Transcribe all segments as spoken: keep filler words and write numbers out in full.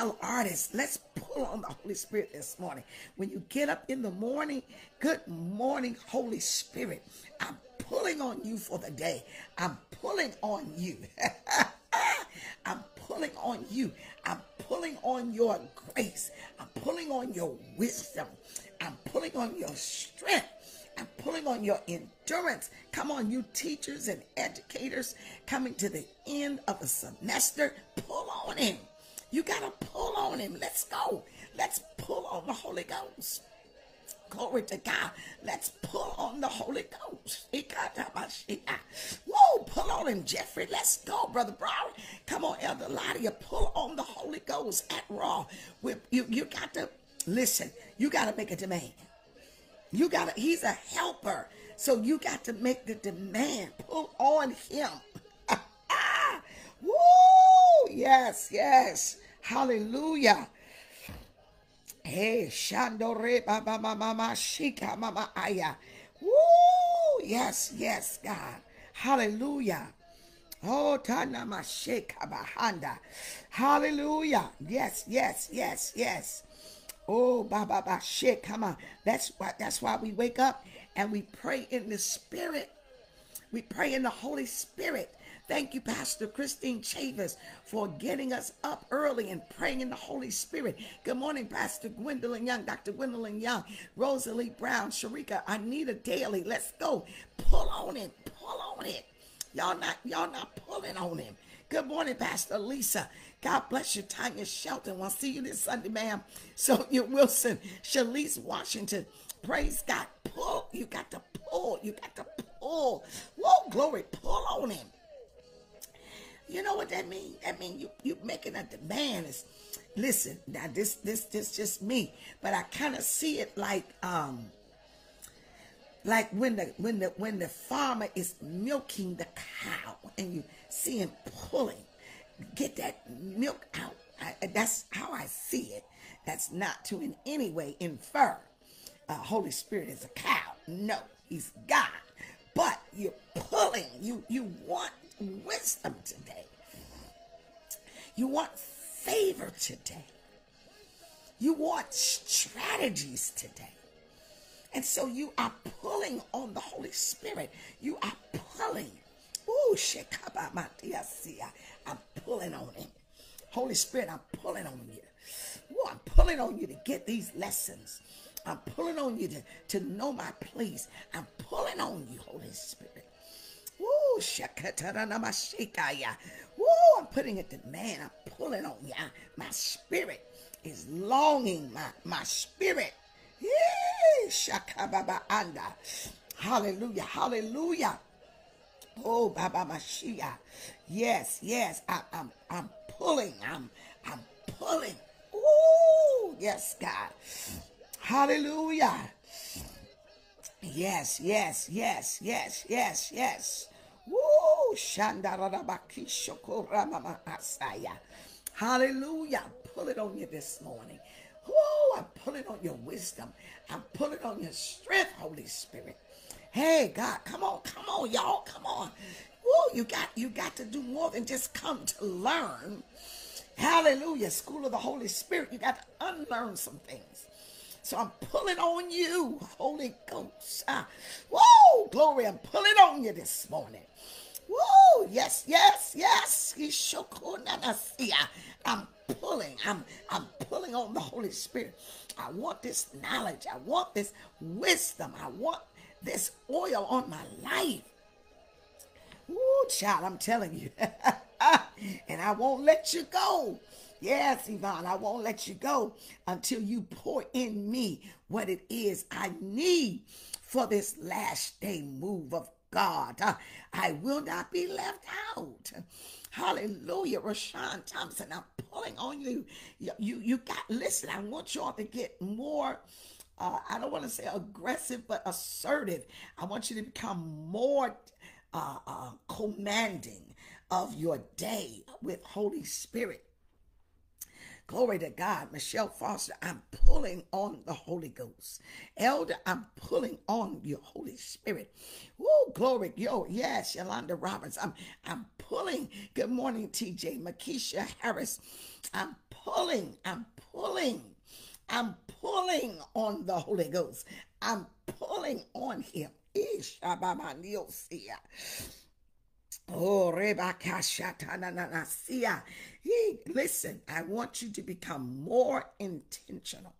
fellow artists, let's pull on the Holy Spirit this morning. When you get up in the morning, good morning, Holy Spirit. I'm pulling on you for the day. I'm pulling on you. I'm pulling on you. I'm pulling on your grace. I'm pulling on your wisdom. I'm pulling on your strength. I'm pulling on your endurance. Come on, you teachers and educators coming to the end of a semester, pull on him. You got to pull on him. Let's go. Let's pull on the Holy Ghost. Glory to God. Let's pull on the Holy Ghost. Whoa, pull on him, Jeffrey. Let's go, Brother Brown. Come on, Elder Ladia. Pull on the Holy Ghost at Raw. You, you got to, listen, you got to make a demand. You got to, he's a helper. So you got to make the demand. Pull on him. Woo, yes, yes. Hallelujah. Hey, Shandore Baba Mama Shika Mama Aya. Woo! Yes, yes, God. Hallelujah. Oh, Tana Mashika Bahanda. Hallelujah. Yes, yes, yes, yes. Oh, Baba Bashik. Come on. That's why that's why we wake up and we pray in the Spirit. We pray in the Holy Spirit. Thank you, Pastor Christine Chavis, for getting us up early and praying in the Holy Spirit. Good morning, Pastor Gwendolyn Young, Doctor Gwendolyn Young, Rosalie Brown, Sharika, Anita Daly. Let's go. Pull on it. Pull on it. Y'all not, y'all not pulling on him. Good morning, Pastor Lisa. God bless you, Tanya Shelton. We'll see you this Sunday, ma'am. Sonia Wilson, Shalise Washington. Praise God. Pull. You got to pull. You got to pull. Whoa, glory. Pull on him. You know what that means? That means you, you making a demand. Is, listen, now this this this just me, but I kind of see it like um like when the when the when the farmer is milking the cow and you see him pulling, get that milk out. I, that's how I see it. That's not to in any way infer uh, Holy Spirit is a cow. No, he's God. But you're pulling. You you want wisdom today. You want favor today. You want strategies today. And so you are pulling on the Holy Spirit. You are pulling. Ooh, I'm pulling on him. Holy Spirit, I'm pulling on you. Ooh, I'm pulling on you to get these lessons. I'm pulling on you to, to know my place. I'm pulling on you, Holy Spirit. Woo, shakataranamashikaya. Woo, I'm putting a demand. I'm pulling on ya. My spirit is longing. My, my spirit. Yay, shakababa anda. Hallelujah, hallelujah. Oh, Baba Mashiach. Yes, yes. I, I'm, I'm pulling. I'm, I'm pulling. Ooh, yes, God. Hallelujah. Yes, yes, yes, yes, yes, yes. Woo! Hallelujah. Pull it on you this morning. Woo! I'm pulling on your wisdom. I'm pulling on your strength, Holy Spirit. Hey, God, come on, come on, y'all, come on. Woo! You got, you got to do more than just come to learn. Hallelujah. School of the Holy Spirit. You got to unlearn some things. So I'm pulling on you, Holy Ghost. Ah, whoa, glory, I'm pulling on you this morning. Whoa, yes, yes, yes. I'm pulling. I'm, I'm pulling on the Holy Spirit. I want this knowledge. I want this wisdom. I want this oil on my life. Woo, child, I'm telling you. And I won't let you go. Yes, Yvonne, I won't let you go until you pour in me what it is I need for this last day move of God. Uh, I will not be left out. Hallelujah. Rashawn Thompson, I'm pulling on you. You, you, you got, listen, I want y'all to get more, uh, I don't want to say aggressive, but assertive. I want you to become more uh, uh, commanding of your day with Holy Spirit. Glory to God. Michelle Foster, I'm pulling on the Holy Ghost. Elder, I'm pulling on your Holy Spirit. Woo, glory. Yo, yes, Yolanda Roberts. I'm, I'm pulling. Good morning, T J. Makisha Harris. I'm pulling. I'm pulling. I'm pulling on the Holy Ghost. I'm pulling on him. Oh, listen, I want you to become more intentional.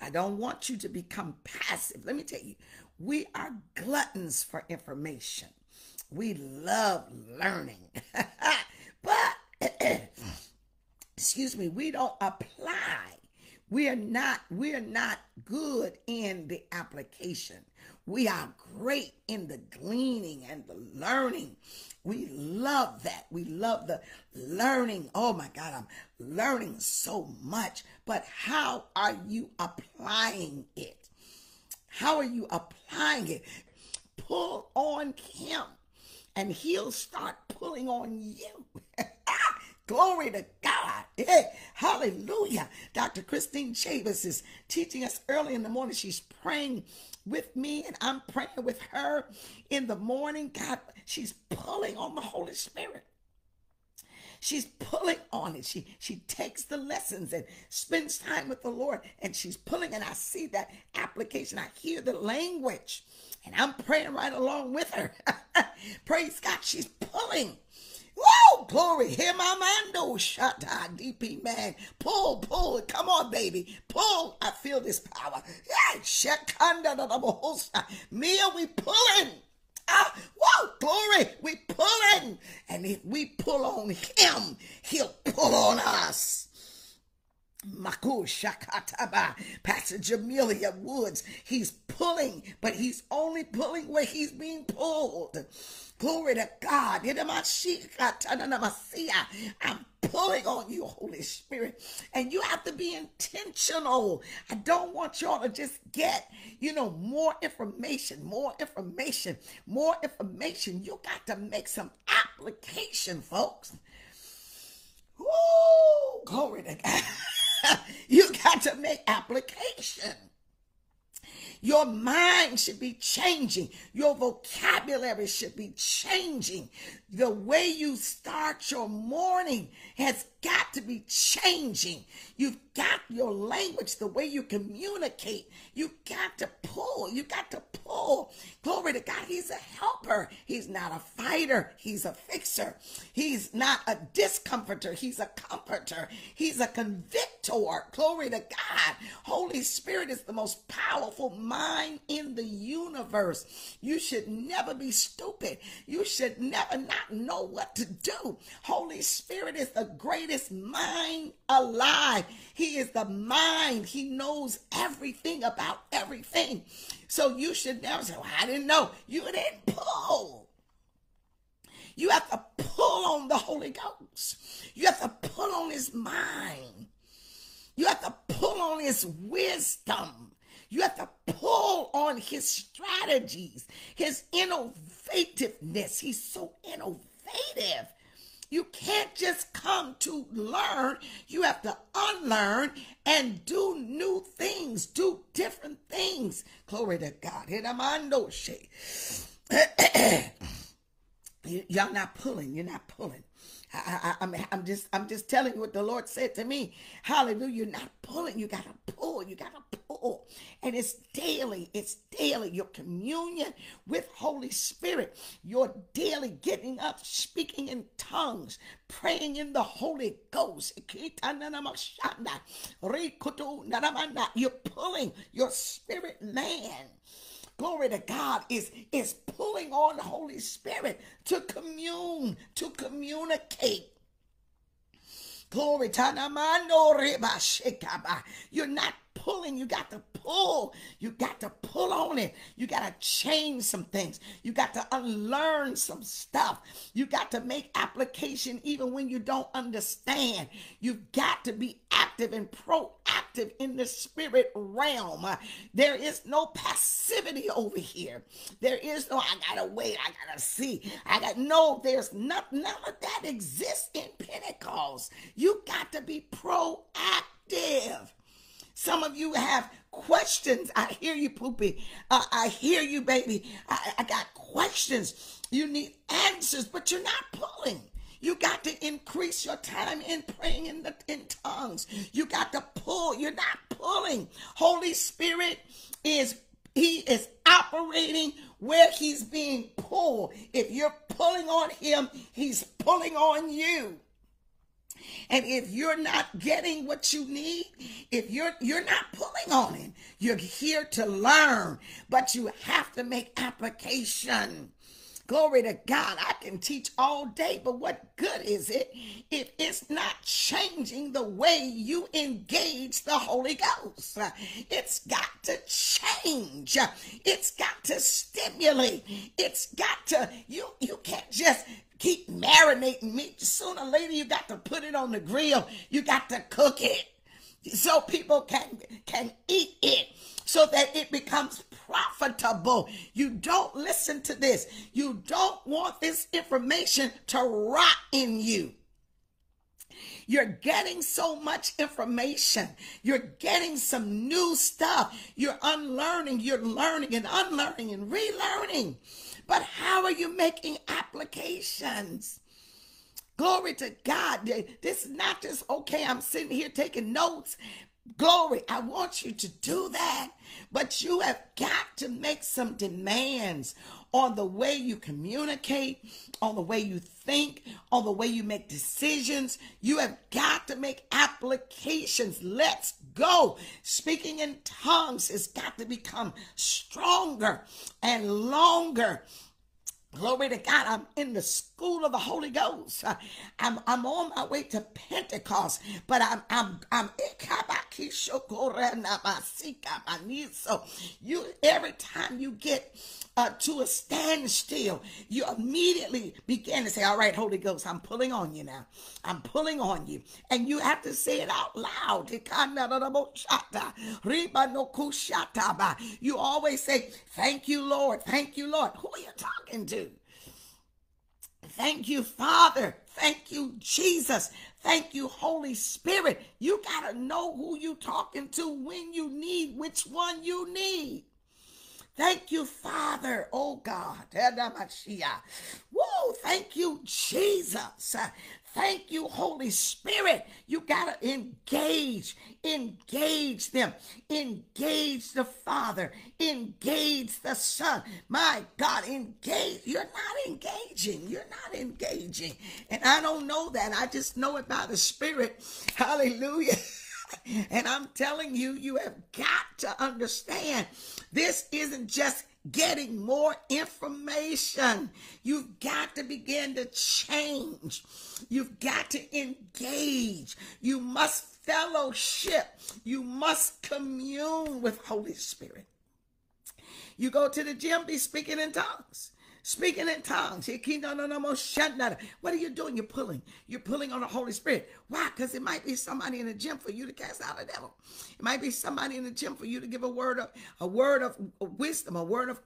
I don't want you to become passive. Let me tell you, we are gluttons for information. We love learning. But, excuse me, we don't apply. We are not, we are not good in the application. We are great in the gleaning and the learning. We love that. We love the learning. Oh my God, I'm learning so much. But how are you applying it? How are you applying it? Pull on him and he'll start pulling on you. Glory to God. Hey, hallelujah. Doctor Christine Chavis is teaching us early in the morning. She's praying with me and I'm praying with her in the morning. God, she's pulling on the Holy Spirit. She's pulling on it. She, she takes the lessons and spends time with the Lord and she's pulling, and I see that application. I hear the language and I'm praying right along with her. Praise God. She's pulling. Whoa, glory. Hear my mando. Shut up, D P man. Pull, pull. Come on, baby. Pull. I feel this power. Yeah, Shekanda, the double host. Mia, we pulling. Ah, whoa, glory. We pulling. And if we pull on him, he'll pull on us. Maku Shakataba, Pastor Jamelia Woods, he's pulling, but he's only pulling where he's being pulled. Glory to God. I'm pulling on you, Holy Spirit, and you have to be intentional. I don't want y'all to just get, you know, more information, more information, more information. You got to make some application, folks. Woo, glory to God. You got to make application. Your mind should be changing. Your vocabulary should be changing. The way you start your morning has got to be changing. You've got your language, the way you communicate. You got to pull. You got to pull. Glory to God. He's a helper. He's not a fighter. He's a fixer. He's not a discomforter. He's a comforter. He's a convictor. Glory to God. Holy Spirit is the most powerful mind in the universe. You should never be stupid. You should never not know what to do. Holy Spirit is the greatest mind alive. He is the mind. He knows everything about everything. So you should never say, well, I didn't know. You didn't pull. You have to pull on the Holy Ghost. You have to pull on his mind. You have to pull on his wisdom. You have to pull on his strategies, his innovativeness. He's so innovative. You can't just come to learn. You have to unlearn and do new things, do different things. Glory to God. Y'all not pulling. You're not pulling. I, I, I'm, I'm just, I'm just telling you what the Lord said to me. Hallelujah. You're not pulling. You got to pull. You got to pull. And it's daily. It's daily. Your communion with Holy Spirit. Your daily getting up, speaking in tongues, praying in the Holy Ghost. You're pulling your spirit man. Glory to God is, is pulling on the Holy Spirit to commune, to communicate. Glory to God. You're not pulling. You got to pull. You got to pull on it. You got to change some things. You got to unlearn some stuff. You got to make application even when you don't understand. You've got to be active and proactive in the spirit realm. There is no passivity over here. There is no, I gotta wait, I gotta see, I got no, there's not, none of that exists in Pentecost. You got to be proactive. Some of you have questions. I hear you, Poopy. Uh, I hear you, baby. I, I got questions. You need answers, but you're not pulling. You got to increase your time in praying in, the, in tongues. You got to pull. You're not pulling. Holy Spirit is, he is operating where he's being pulled. If you're pulling on him, he's pulling on you. And if you're not getting what you need, if you're you're not pulling on him, you're here to learn, but you have to make application. Glory to God. I can teach all day, but what good is it if it's not changing the way you engage the Holy Ghost? It's got to change. It's got to stimulate. It's got to, you, you can't just keep marinating meat. Sooner or later, you got to put it on the grill. You got to cook it so people can, can eat it, so that it becomes profitable. You don't listen to this. You don't want this information to rot in you. You're getting so much information. You're getting some new stuff. You're unlearning. You're learning and unlearning and relearning. But how are you making applications? Glory to God. This is not just, okay, I'm sitting here taking notes. Glory, I want you to do that, but you have got to make some demands on the way you communicate, on the way you think, on the way you make decisions. You have got to make applications. Let's go. Speaking in tongues has got to become stronger and longer. Glory to God. I'm in the school of the Holy Ghost. I'm, I'm on my way to Pentecost, but I'm, I'm, I'm, you, every time you get uh, to a standstill, you immediately begin to say, all right, Holy Ghost, I'm pulling on you now. I'm pulling on you. And you have to say it out loud. You always say, thank you, Lord. Thank you, Lord. Who are you talking to? Thank you, Father. Thank you, Jesus. Thank you, Holy Spirit. You got to know who you talking to, when you need, which one you need. Thank you, Father. Oh, God. Woo, thank you, Jesus. Thank you, Holy Spirit. You got to engage, engage them, engage the Father, engage the Son. My God, engage. You're not engaging. You're not engaging. And I don't know that. I just know it by the Spirit. Hallelujah. And I'm telling you, you have got to understand this isn't just getting more information. You've got to begin to change. You've got to engage. You must fellowship. You must commune with Holy Spirit. You go to the gym, be speaking in tongues. Speaking in tongues. What are you doing? You're pulling. You're pulling on the Holy Spirit. Why? Because it might be somebody in the gym for you to cast out a devil. It might be somebody in the gym for you to give a word of a word of wisdom, a word of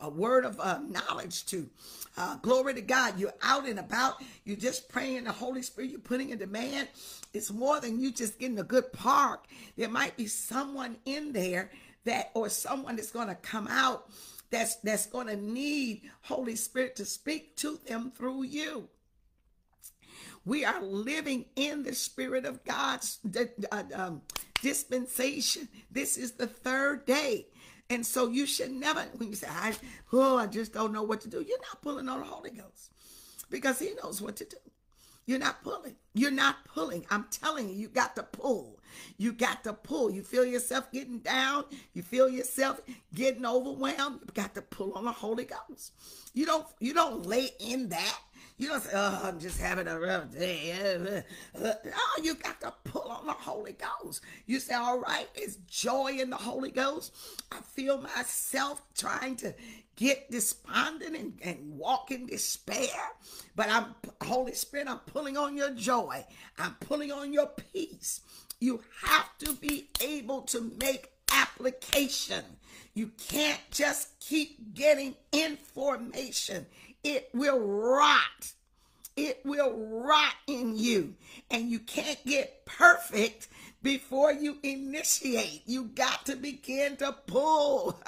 a word of uh, knowledge to. Uh, glory to God. You're out and about. You're just praying the Holy Spirit. You're putting a demand. It's more than you just getting a good park. There might be someone in there that, or someone that's going to come out, That's, that's going to need Holy Spirit to speak to them through you. We are living in the Spirit of God's uh, um, dispensation. This is the third day. And so you should never, when you say, I, oh, I just don't know what to do. You're not pulling on the Holy Ghost because he knows what to do. You're not pulling. You're not pulling. I'm telling you, you got to pull. You got to pull. You feel yourself getting down. You feel yourself getting overwhelmed. You got to pull on the Holy Ghost. You don't, you don't lay in that. You don't say, oh, I'm just having a rough day. No, you got to pull on the Holy Ghost. You say, all right, it's joy in the Holy Ghost. I feel myself trying to get despondent and, and walk in despair. But I'm, Holy Spirit, I'm pulling on your joy. I'm pulling on your peace. You have to be able to make application. You can't just keep getting information. It will rot. It will rot in you. And you can't get perfect before you initiate. You got to begin to pull.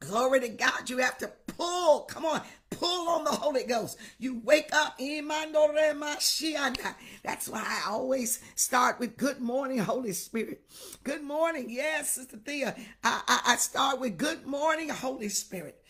Glory to God. You have to pull. Come on. Pull on the Holy Ghost. You wake up. That's why I always start with good morning, Holy Spirit. Good morning. Yes, Sister Thea. I, I, I start with good morning, Holy Spirit.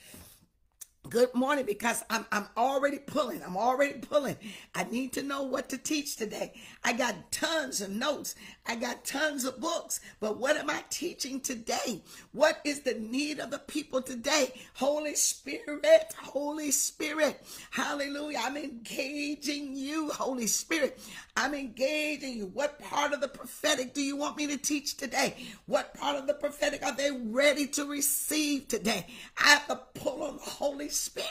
Good morning, because I'm, I'm already pulling. I'm already pulling. I need to know what to teach today. I got tons of notes. I got tons of books. But what am I teaching today? What is the need of the people today? Holy Spirit, Holy Spirit. Hallelujah. I'm engaging you, Holy Spirit. I'm engaging you. What part of the prophetic do you want me to teach today? What part of the prophetic are they ready to receive today? I have to pull on the Holy Spirit. Spirit.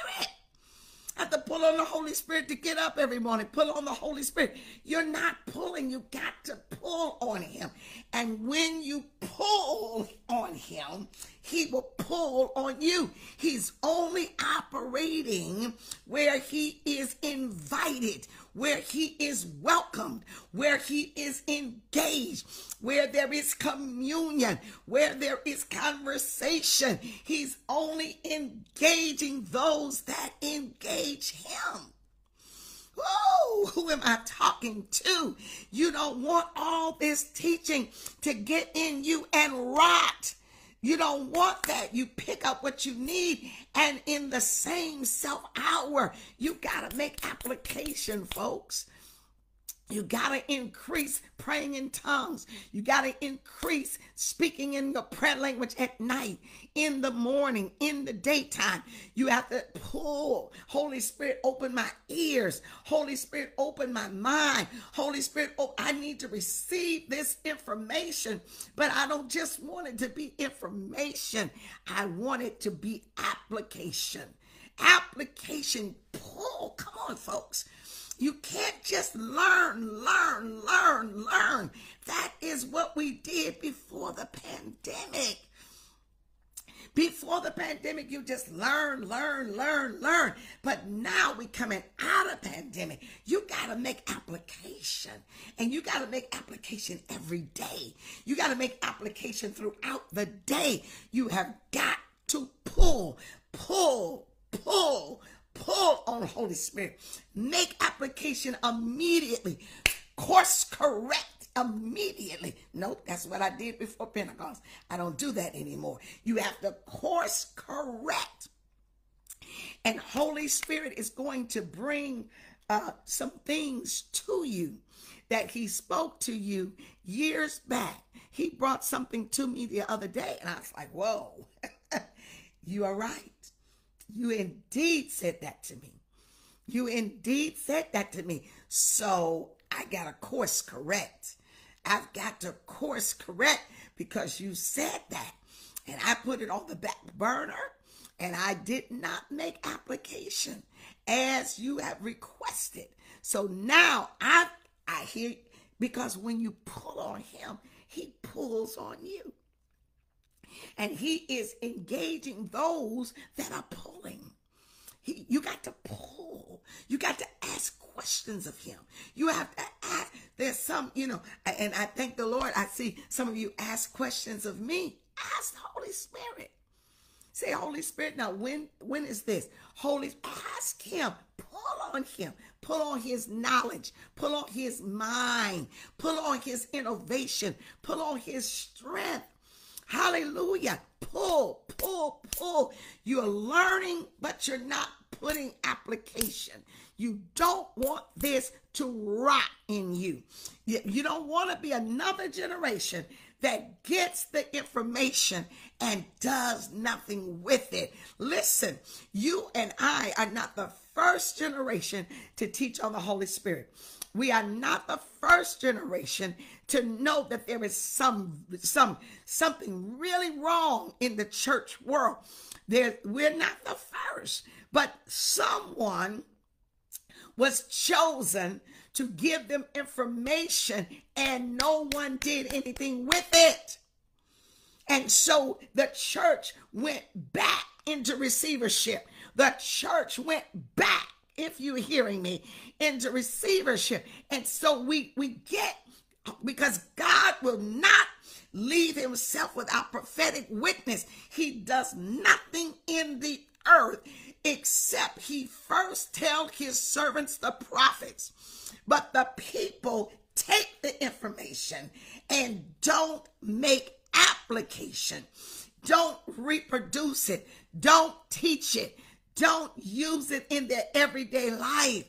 I have to pull on the Holy Spirit to get up every morning. Pull on the Holy Spirit. You're not pulling. You got to pull on him. And when you pull on him, he will pull on you. He's only operating where he is invited, where he is welcomed, where he is engaged, where there is communion, where there is conversation. He's only engaging those that engage him. Whoa, who am I talking to? You don't want all this teaching to get in you and rot. You don't want that. You pick up what you need, and in the same self hour, you got to make application, folks. You got to increase praying in tongues. You got to increase speaking in your prayer language at night, in the morning, in the daytime. You have to pull. Holy Spirit, open my ears. Holy Spirit, open my mind. Holy Spirit, oh, I need to receive this information, but I don't just want it to be information. I want it to be application. Application, pull. Come on, folks. You can't just learn, learn, learn, learn. That is what we did before the pandemic. Before the pandemic, you just learn, learn, learn, learn. But now we're coming out of pandemic. You got to make application. And you got to make application every day. You got to make application throughout the day. You have got to pull, pull, pull, pull on the Holy Spirit. Make application immediately. Course correct immediately. Nope, that's what I did before Pentecost. I don't do that anymore. You have to course correct. And Holy Spirit is going to bring uh, some things to you that he spoke to you years back. He brought something to me the other day, and I was like, whoa, you are right. You indeed said that to me. You indeed said that to me. So I got to course correct. I've got to course correct because you said that. And I put it on the back burner and I did not make application as you have requested. So now I, I hear, because when you pull on him, he pulls on you. And he is engaging those that are pulling. He, you got to pull. You got to ask questions of him. You have to ask. There's some, you know, and I thank the Lord. I see some of you ask questions of me. Ask the Holy Spirit. Say, Holy Spirit, now when, when is this? Holy, ask him. Pull on him. Pull on his knowledge. Pull on his mind. Pull on his innovation. Pull on his strength. Hallelujah. Pull, pull, pull. You're learning, but you're not putting application. You don't want this to rot in you. You don't want to be another generation that gets the information and does nothing with it. Listen, you and I are not the first generation to teach on the Holy Spirit. We are not the first generation to know that there is some, some, something really wrong in the church world. There, we're not the first, but someone was chosen to give them information and no one did anything with it. And so the church went back into receivership. The church went back, if you're hearing me, into receivership. And so we, we get, because God will not leave himself without prophetic witness. He does nothing in the earth except he first tell his servants, the prophets. But the people take the information and don't make application. Don't reproduce it. Don't teach it. Don't use it in their everyday life.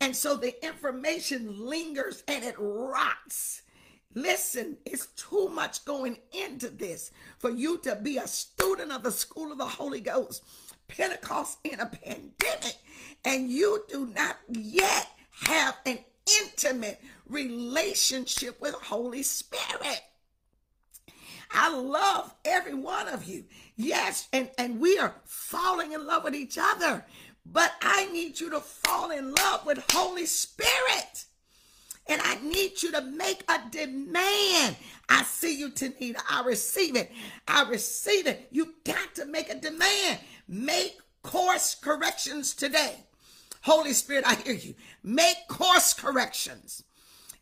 And so the information lingers and it rots. Listen, it's too much going into this for you to be a student of the School of the Holy Ghost, Pentecost in a pandemic, and you do not yet have an intimate relationship with Holy Spirit. I love every one of you. Yes, and, and we are falling in love with each other. But I need you to fall in love with Holy Spirit. And I need you to make a demand. I see you, Tanita. I receive it. I receive it. You got to make a demand. Make course corrections today. Holy Spirit, I hear you. Make course corrections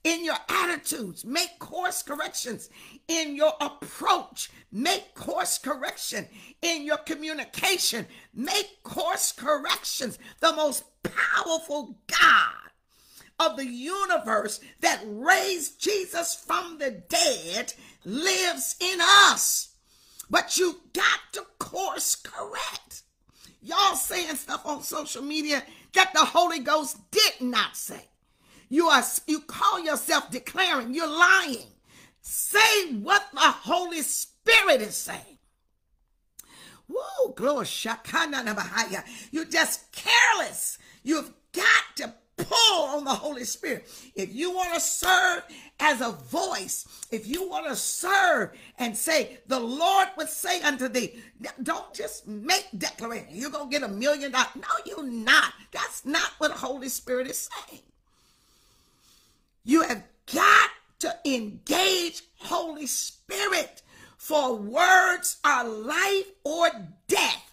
in your attitudes. Make course corrections in your approach. Make course correction in your communication. Make course corrections. The most powerful God of the universe that raised Jesus from the dead lives in us. But you got to course correct. Y'all saying stuff on social media that the Holy Ghost did not say. You are, you call yourself declaring, you're lying. Say what the Holy Spirit is saying. Woo, glory, shakana bahaya. You're just careless. You've got to pull on the Holy Spirit. If you want to serve as a voice, if you want to serve and say, the Lord would say unto thee, don't just make declaration. You're going to get a million dollars. No, you're not. That's not what the Holy Spirit is saying. You have got to engage Holy Spirit, for words are life or death.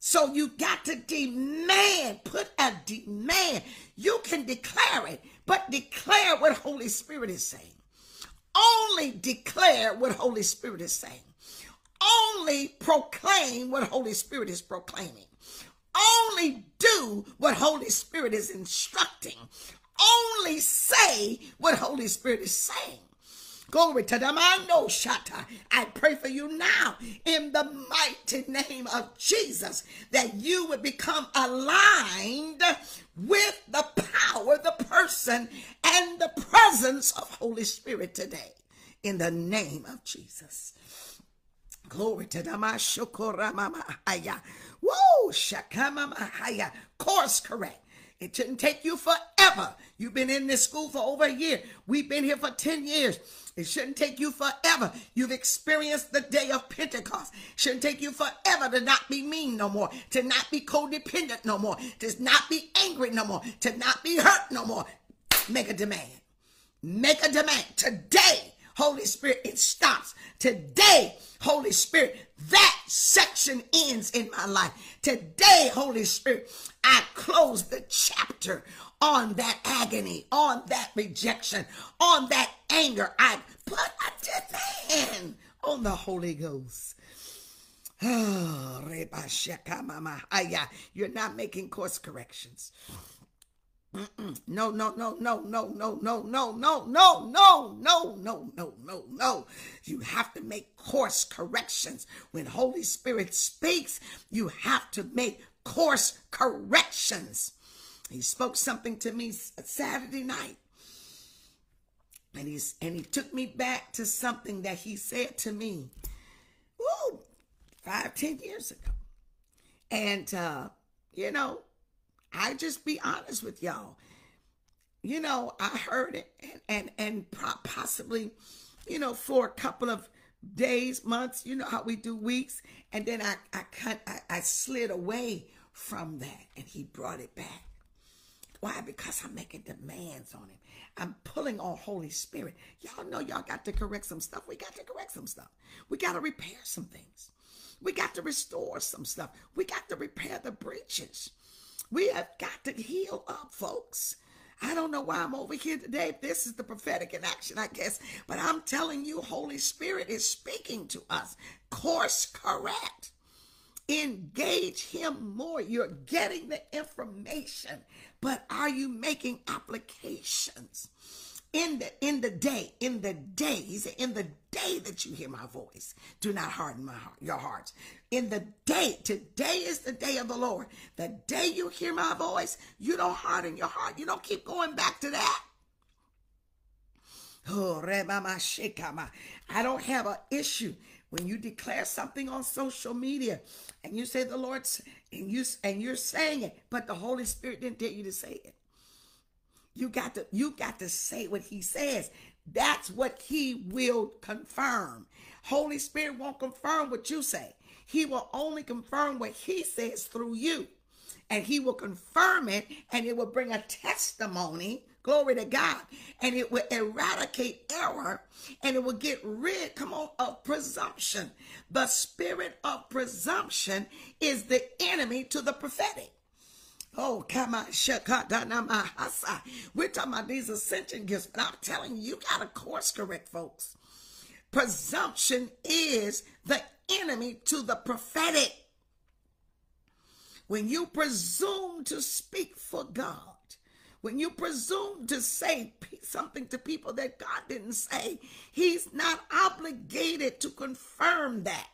So you got to demand, put a demand. You can declare it, but declare what Holy Spirit is saying. Only declare what Holy Spirit is saying. Only proclaim what Holy Spirit is proclaiming. Only do what Holy Spirit is instructing. Only say what Holy Spirit is saying. Glory to them. I know, Shatta. I pray for you now in the mighty name of Jesus that you would become aligned with the power, the person, and the presence of Holy Spirit today in the name of Jesus. Glory to them. Woo, Shakama Mahaya. Course correct. It shouldn't take you forever. You've been in this school for over a year. We've been here for ten years. It shouldn't take you forever. You've experienced the day of Pentecost. Shouldn't take you forever to not be mean no more, to not be codependent no more, to not be angry no more, to not be hurt no more. Make a demand. Make a demand. Today, Holy Spirit, it stops. Today, Holy Spirit, that section ends in my life. Today, Holy Spirit, I close the chapter on that agony, on that rejection, on that anger. I put a demand on the Holy Ghost. Oh, you're not making course corrections. Mm-mm. No, no, no, no, no, no, no, no, no, no, no, no, no, no, no, no. You have to make course corrections. When Holy Spirit speaks, you have to make course corrections. He spoke something to me Saturday night. And he's and he took me back to something that he said to me, woo, five, ten years ago. And, uh, you know, I just be honest with y'all. You know, I heard it and, and, and possibly, you know, for a couple of days, months, you know how we do weeks. And then I, I, cut, I, I slid away from that and he brought it back. Why? Because I'm making demands on him. I'm pulling on Holy Spirit. Y'all know y'all got to correct some stuff. We got to correct some stuff. We got to repair some things. We got to restore some stuff. We got to repair the breaches. We have got to heal up, folks. I don't know why I'm over here today. This is the prophetic in action, I guess. But I'm telling you, Holy Spirit is speaking to us. Course correct. Engage him more. You're getting the information, but are you making applications in the in the day in the day he said, in the day that you hear my voice, do not harden my heart, your hearts. In the day, today is the day of the Lord. The day you hear my voice, you don't harden your heart. You don't keep going back to that. I don't have an issue when you declare something on social media and you say the Lord's and, you, and you're saying it, but the Holy Spirit didn't tell you to say it. You got to, you got to say what he says. That's what he will confirm. Holy Spirit won't confirm what you say. He will only confirm what he says through you. And he will confirm it, and it will bring a testimony. Glory to God. And it will eradicate error, and it will get rid, come on, of presumption. The spirit of presumption is the enemy to the prophetic. Oh, come on. We're talking about these ascension gifts, but I'm telling you, you got to course correct, folks. Presumption is the enemy to the prophetic. When you presume to speak for God, when you presume to say something to people that God didn't say, he's not obligated to confirm that.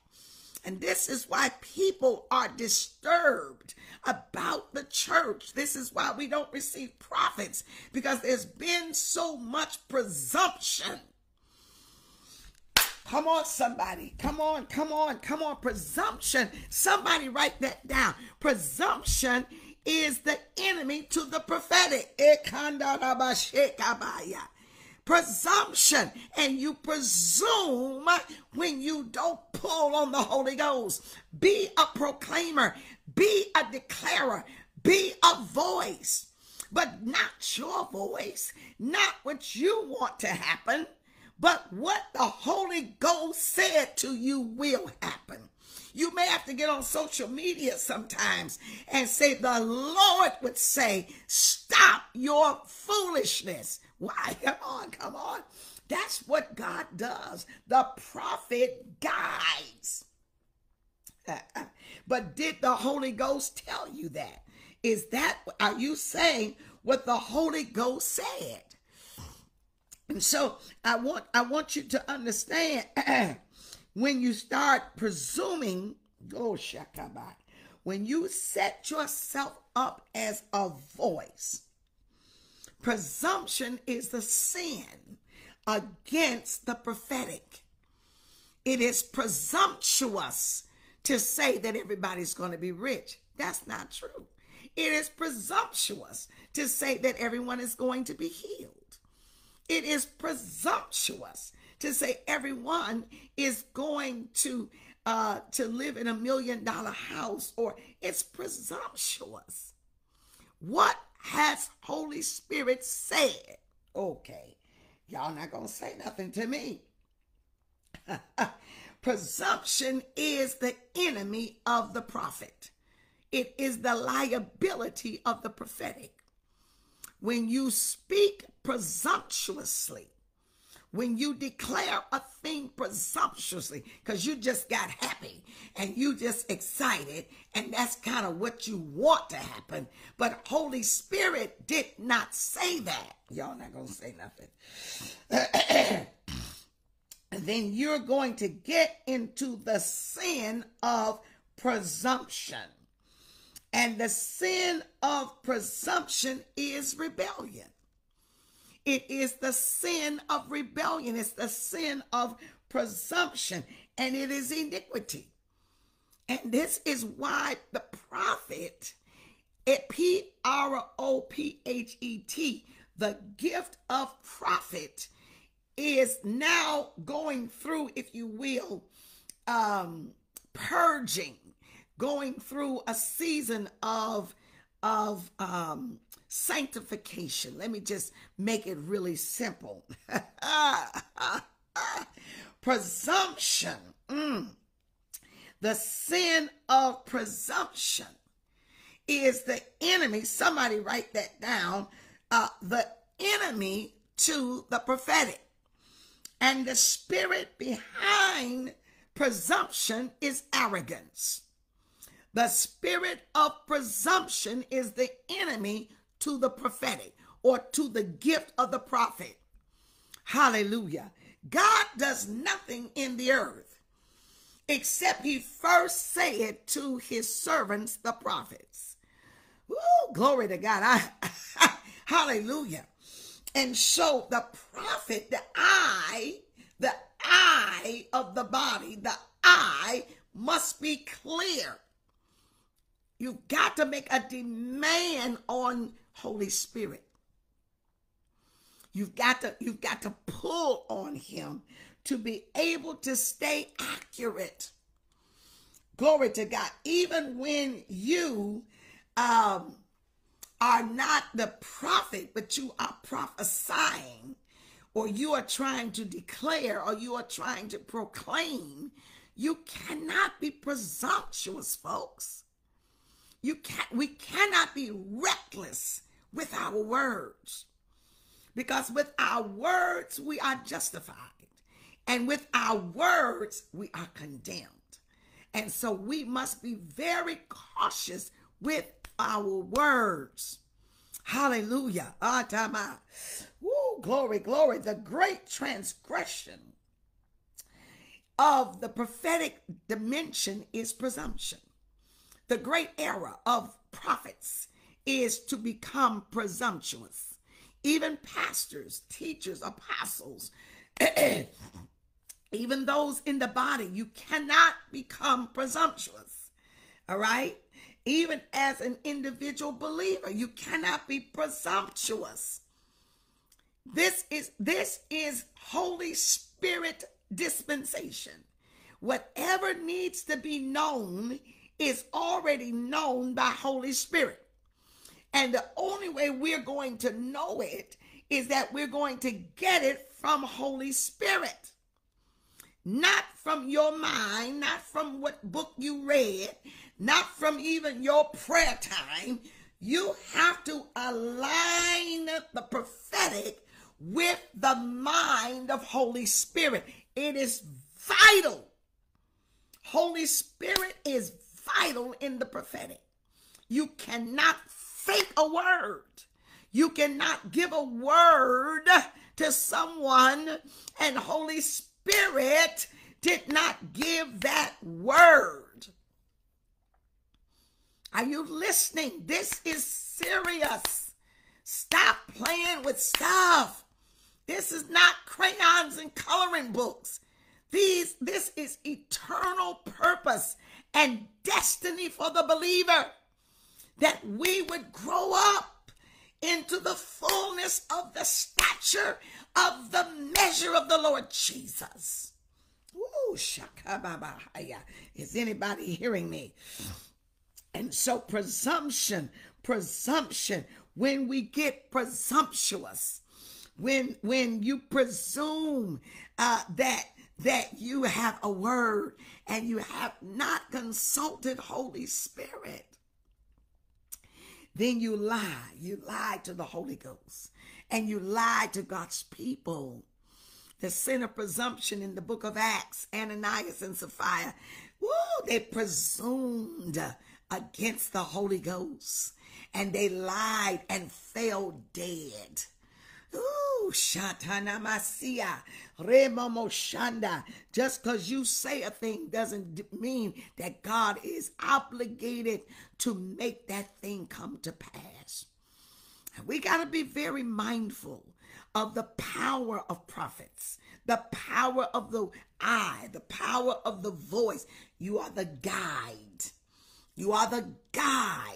And this is why people are disturbed about the church. This is why we don't receive prophets, because there's been so much presumption. Come on, somebody. Come on, come on, come on. Presumption. Somebody write that down. Presumption is the enemy to the prophetic. Presumption. And you presume when you don't pull on the Holy Ghost. Be a proclaimer. Be a declarer. Be a voice. But not your voice. Not what you want to happen. But what the Holy Ghost said to you will happen. You may have to get on social media sometimes and say, the Lord would say, stop your foolishness. Why? Come on, come on. That's what God does. The prophet guides. But did the Holy Ghost tell you that? Is that, are you saying what the Holy Ghost said? And so I want I want you to understand when you start presuming, oh Shakabai, when you set yourself up as a voice, presumption is the sin against the prophetic. It is presumptuous to say that everybody's going to be rich. That's not true. It is presumptuous to say that everyone is going to be healed. It is presumptuous to say everyone is going to uh, to live in a million dollar house, or it's presumptuous. What has Holy Spirit said? Okay, y'all not gonna say nothing to me. Presumption is the enemy of the prophet. It is the liability of the prophetic. When you speak presumptuously, when you declare a thing presumptuously, because you just got happy and you just excited, and that's kind of what you want to happen, but Holy Spirit did not say that. Y'all not going to say nothing. Then you're going to get into the sin of presumption. And the sin of presumption is rebellion. It is the sin of rebellion. It's the sin of presumption. And it is iniquity. And this is why the prophet It P R O P H E T. The gift of prophet is now going through, if you will, um, purging, going through a season of, of um, sanctification. Let me just make it really simple. Presumption. Mm. The sin of presumption is the enemy. Somebody write that down. Uh, the enemy to the prophetic. And the spirit behind presumption is arrogance. The spirit of presumption is the enemy to the prophetic, or to the gift of the prophet. Hallelujah. God does nothing in the earth except he first said to his servants, the prophets. Woo, glory to God. I, hallelujah. And so the prophet, the eye, the eye of the body, the eye must be clear. You've got to make a demand on Holy Spirit. You've got to, you've got to pull on him to be able to stay accurate. Glory to God. Even when you um, are not the prophet, but you are prophesying, or you are trying to declare, or you are trying to proclaim, you cannot be presumptuous, folks. You can't, we cannot be reckless with our words, because with our words, we are justified. And with our words, we are condemned. And so we must be very cautious with our words. Hallelujah. Atama. Woo, glory, glory. The great transgression of the prophetic dimension is presumption. The great error of prophets is to become presumptuous. Even pastors, teachers, apostles, even those in the body, you cannot become presumptuous. All right? Even as an individual believer, you cannot be presumptuous. This is, this is Holy Spirit dispensation. Whatever needs to be known is already known by Holy Spirit. And the only way we're going to know it is that we're going to get it from Holy Spirit. Not from your mind, not from what book you read, not from even your prayer time. You have to align the prophetic with the mind of Holy Spirit. It is vital. Holy Spirit is vital in the prophetic. You cannot fake a word. You cannot give a word to someone and Holy Spirit did not give that word. Are you listening? This is serious. Stop playing with stuff. This is not crayons and coloring books. These, this is eternal purpose and destiny for the believer, that we would grow up into the fullness of the stature of the measure of the Lord Jesus. Ooh, shakababahaya. Is anybody hearing me? And so presumption, presumption, when we get presumptuous, when, when you presume uh, that, that you have a word and you have not consulted Holy Spirit, then you lie. You lie to the Holy Ghost. And you lie to God's people. The sin of presumption in the book of Acts, Ananias and Sapphira. Woo, they presumed against the Holy Ghost. And they lied and fell dead. Ooh, shatanamasia, remomoshanda. Just because you say a thing doesn't mean that God is obligated to make that thing come to pass. We got to be very mindful of the power of prophets, the power of the eye, the power of the voice. You are the guide. You are the guide.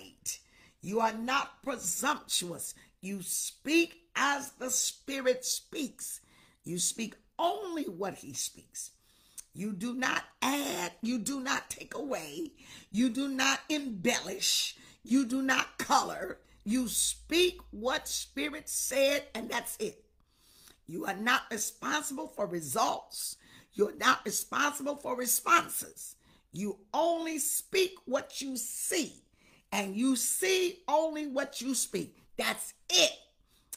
You are not presumptuous. You speak as the Spirit speaks. You speak only what he speaks. You do not add. You do not take away. You do not embellish. You do not color. You speak what Spirit said, and that's it. You are not responsible for results. You're not responsible for responses. You only speak what you see, and you see only what you speak. That's it.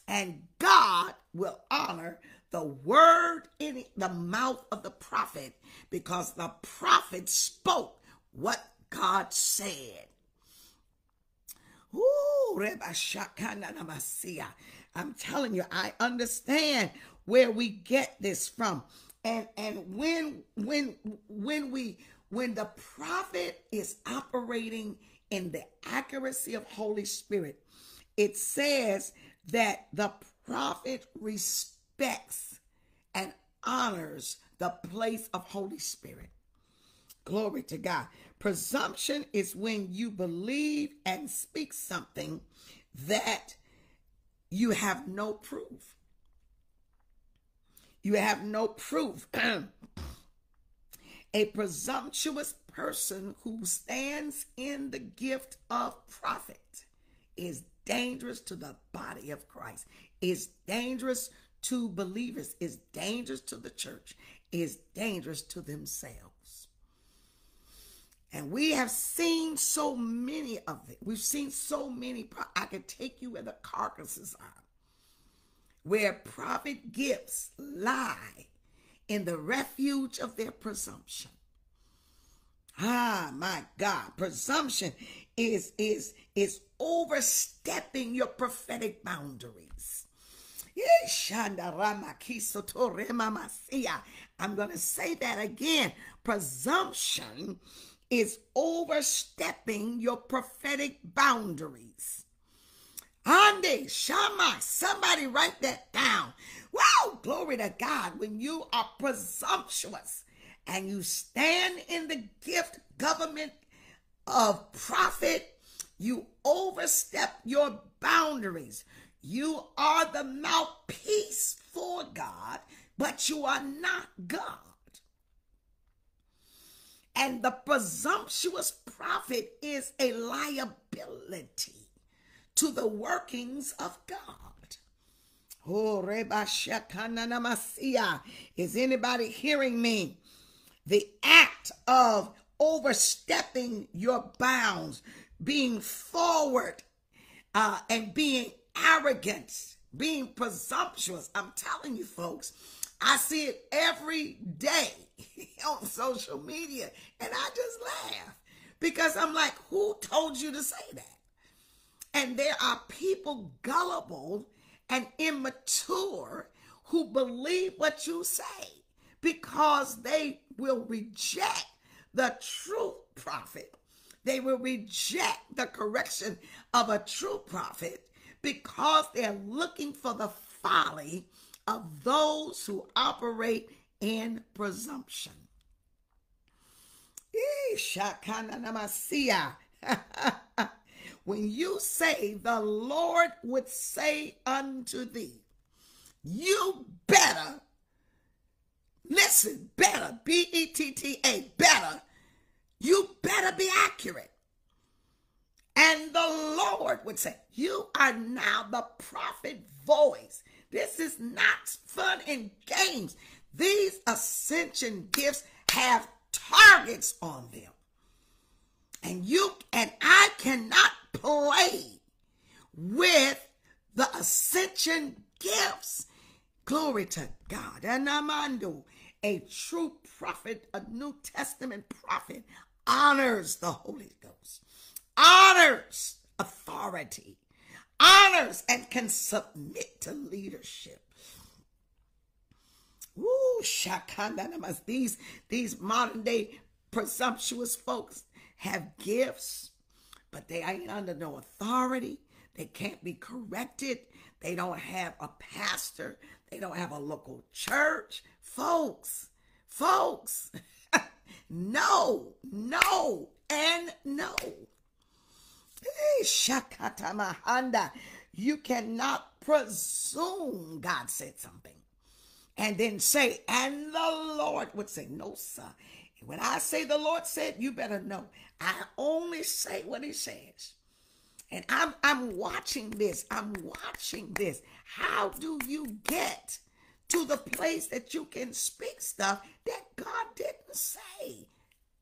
And God will honor the word in the mouth of the prophet, because the prophet spoke what God said. I'm telling you, I understand where we get this from. And and when when when we when the prophet is operating in the accuracy of Holy Spirit, it says that the prophet respects and honors the place of Holy Spirit. Glory to God. Presumption is when you believe and speak something that you have no proof. You have no proof. A presumptuous person who stands in the gift of prophet is dangerous to the body of Christ, is dangerous to believers, is dangerous to the church, is dangerous to themselves. And we have seen so many of it. We've seen so many. I could take you where the carcasses are, where prophet gifts lie in the refuge of their presumption. Ah, my God. Presumption is, is, is overstepping your prophetic boundaries. I'm going to say that again. Presumption is overstepping your prophetic boundaries. Ande Shama, somebody write that down. Wow, glory to God. When you are presumptuous and you stand in the gift government of prophet, you overstep your boundaries. You are the mouthpiece for God, but you are not God. And the presumptuous prophet is a liability to the workings of God. Oh, Reba Shakananamasia. Is anybody hearing me? The act of overstepping your bounds, being forward uh, and being arrogant, being presumptuous. I'm telling you, folks, I see it every day on social media, and I just laugh because I'm like, who told you to say that? And there are people gullible and immature who believe what you say because they will reject the true prophet. They will reject the correction of a true prophet because they're looking for the folly of those who operate in presumption. When you say, the Lord would say unto thee, you better, listen, better, B E T T A, better, you better be accurate. And the Lord would say, you are now the prophet voice. This is not fun and games. These ascension gifts have targets on them. And you and I cannot play with the ascension gifts. Glory to God. Anamando, a true prophet, a New Testament prophet, honors the Holy Ghost, honors authority, honors and can submit to leadership. Woo, shakandanamas. These, these modern day presumptuous folks have gifts, but they ain't under no authority. They can't be corrected. They don't have a pastor. They don't have a local church. Folks, folks, no, no, and no. Hey, Shakatamahanda. You cannot presume God said something and then say, and the Lord would say, no, sir. When I say the Lord said, you better know. I only say what he says. And I'm, I'm watching this. I'm watching this. How do you get to the place that you can speak stuff that God didn't say?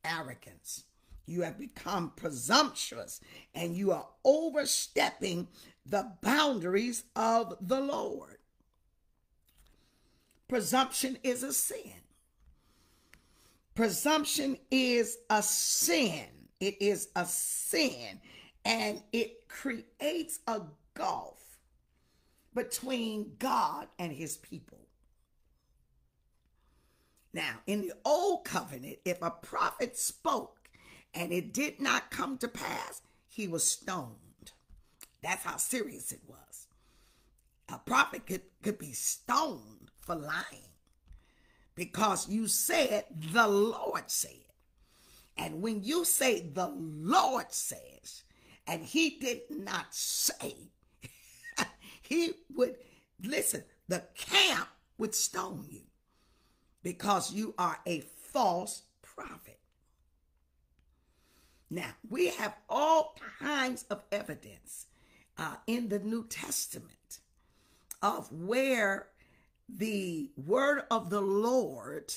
Arrogance. You have become presumptuous and you are overstepping the boundaries of the Lord. Presumption is a sin. Presumption is a sin. It is a sin, and it creates a gulf between God and his people. Now, in the old covenant, if a prophet spoke and it did not come to pass, he was stoned. That's how serious it was. A prophet could, could be stoned for lying because you said the Lord said. And when you say the Lord says, and he did not say, he would, listen, the camp would stone you, because you are a false prophet. Now, we have all kinds of evidence uh, in the New Testament of where the word of the Lord,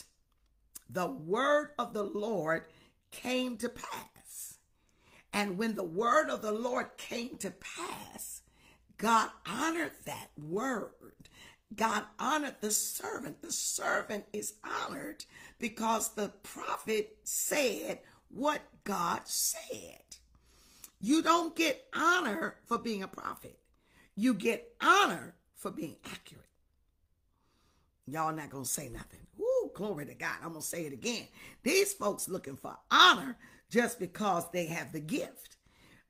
the word of the Lord came to pass. And when the word of the Lord came to pass, God honored that word. God honored the servant. The servant is honored because the prophet said what God said. You don't get honor for being a prophet. You get honor for being accurate. Y'all not going to say nothing. Woo, glory to God. I'm going to say it again. These folks looking for honor just because they have the gift.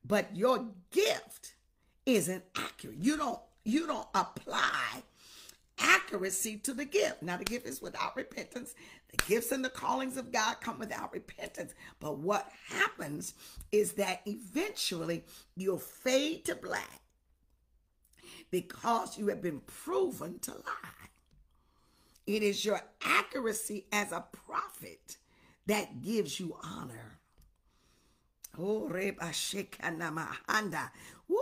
But your gift isn't accurate. You don't, you don't apply accuracy to the gift. Now, the gift is without repentance. The gifts and the callings of God come without repentance. But what happens is that eventually you'll fade to black because you have been proven to lie. It is your accuracy as a prophet that gives you honor. Oh, Reba Shekinamahanda. Woo,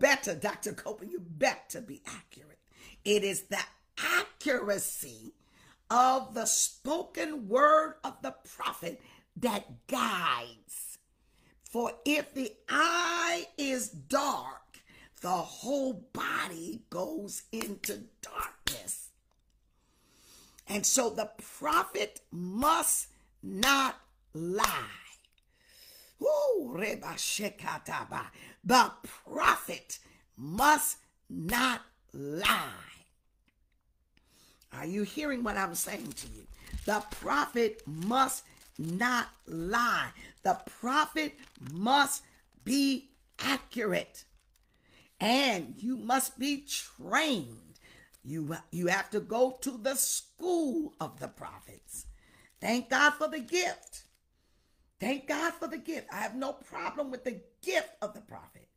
better, Doctor Copeland, you better be accurate. It is the accuracy of the spoken word of the prophet that guides. For if the eye is dark, the whole body goes into darkness. And so the prophet must not lie. Ooh, Reba Shekataba. The prophet must not lie. Are you hearing what I'm saying to you? The prophet must not lie. The prophet must be accurate. And you must be trained. You, you have to go to the school of the prophets. Thank God for the gift. Thank God for the gift. I have no problem with the gift of the prophet.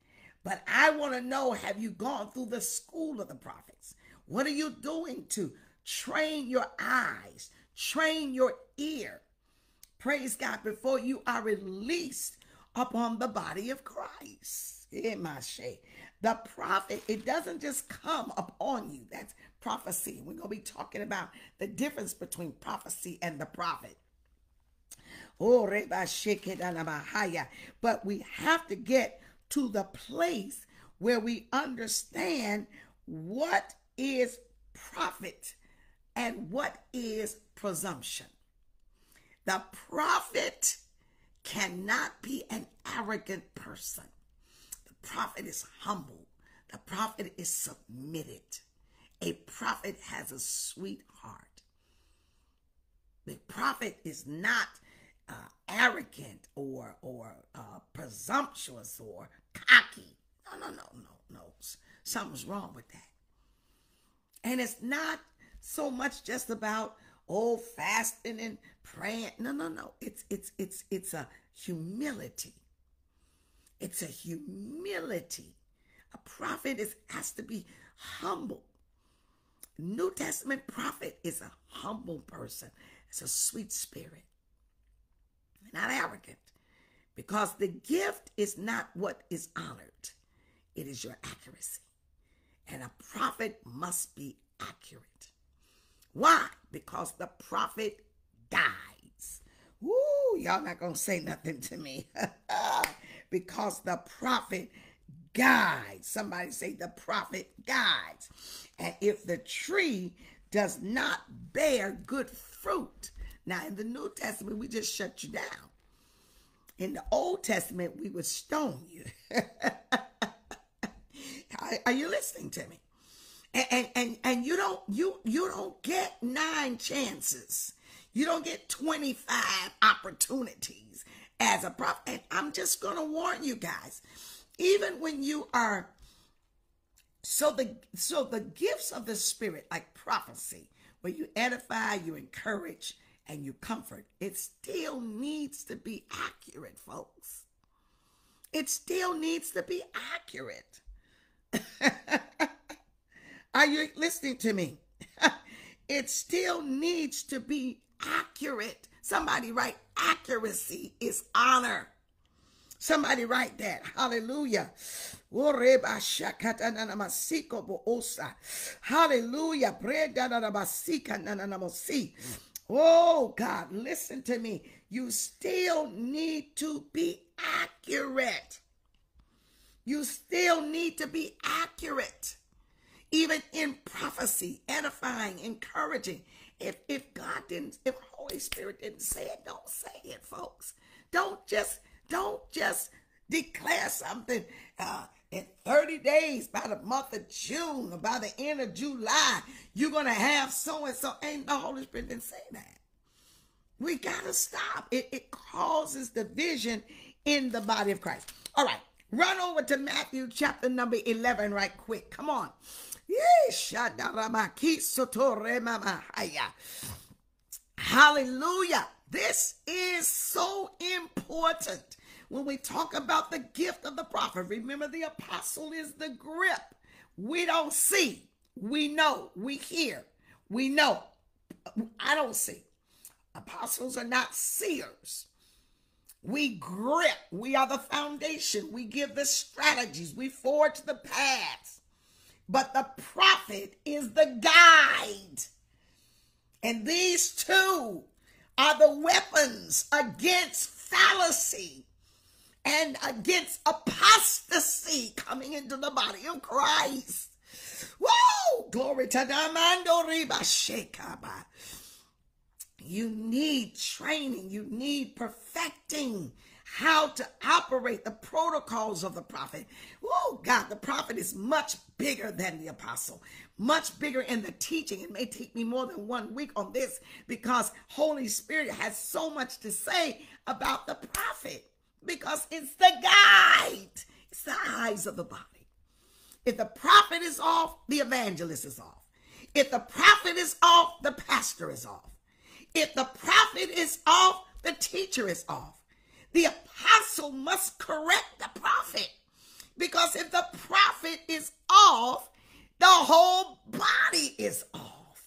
But I want to know, have you gone through the school of the prophets? What are you doing to train your eyes, train your ear? Praise God, before you are released upon the body of Christ. The prophet, it doesn't just come upon you. That's prophecy. We're going to be talking about the difference between prophecy and the prophet. But we have to get to the place where we understand what is prophet and what is presumption. The prophet cannot be an arrogant person. The prophet is humble. The prophet is submitted. A prophet has a sweet heart. The prophet is not uh, arrogant or, or uh, presumptuous or cocky. No, no, no, no, no. Something's wrong with that. And it's not so much just about, oh, fasting and praying. No, no, no. It's, it's, it's, it's a humility. It's a humility. A prophet is has to be humble. New Testament prophet is a humble person. It's a sweet spirit. Not arrogant. Because the gift is not what is honored. It is your accuracy. And a prophet must be accurate. Why? Because the prophet dies. Woo, y'all not going to say nothing to me. Because the prophet dies. Somebody say the prophet dies. And if the tree does not bear good fruit. Now, in the New Testament, we just shut you down. In the Old Testament, we would stone you. Are you listening to me? And, and and and you don't you you don't get nine chances. You don't get twenty-five opportunities as a prophet. And I'm just gonna warn you guys, even when you are so the so the gifts of the Spirit, like prophecy, where you edify, you encourage, and you comfort, it still needs to be accurate, folks. It still needs to be accurate. Are you listening to me? It still needs to be accurate. Somebody write, accuracy is honor. Somebody write that. Hallelujah. Hallelujah. Oh, God, listen to me. You still need to be accurate. You still need to be accurate. Even in prophecy, edifying, encouraging. If, if God didn't, if Holy Spirit didn't say it, don't say it, folks. Don't just, don't just declare something uh, in thirty days, by the month of June, by the end of July, you're going to have so-and-so. Ain't the Holy Spirit didn't say that. We got to stop. It, it causes division in the body of Christ. All right. Run over to Matthew chapter number eleven right quick. Come on. Hallelujah. This is so important when we talk about the gift of the prophet. Remember, the apostle is the grip. We don't see. We know. We hear. We know. I don't see. Apostles are not seers. We grip. We are the foundation. We give the strategies. We forge the paths. But the prophet is the guide. And these two are the weapons against fallacy and against apostasy coming into the body of Christ. Woo! Glory to God. You need training. You need perfecting how to operate the protocols of the prophet. Oh, God, the prophet is much bigger than the apostle, much bigger in the teaching. It may take me more than one week on this because Holy Spirit has so much to say about the prophet because it's the guide. It's the eyes of the body. If the prophet is off, the evangelist is off. If the prophet is off, the pastor is off. If the prophet is off, the teacher is off. The apostle must correct the prophet. Because if the prophet is off, the whole body is off.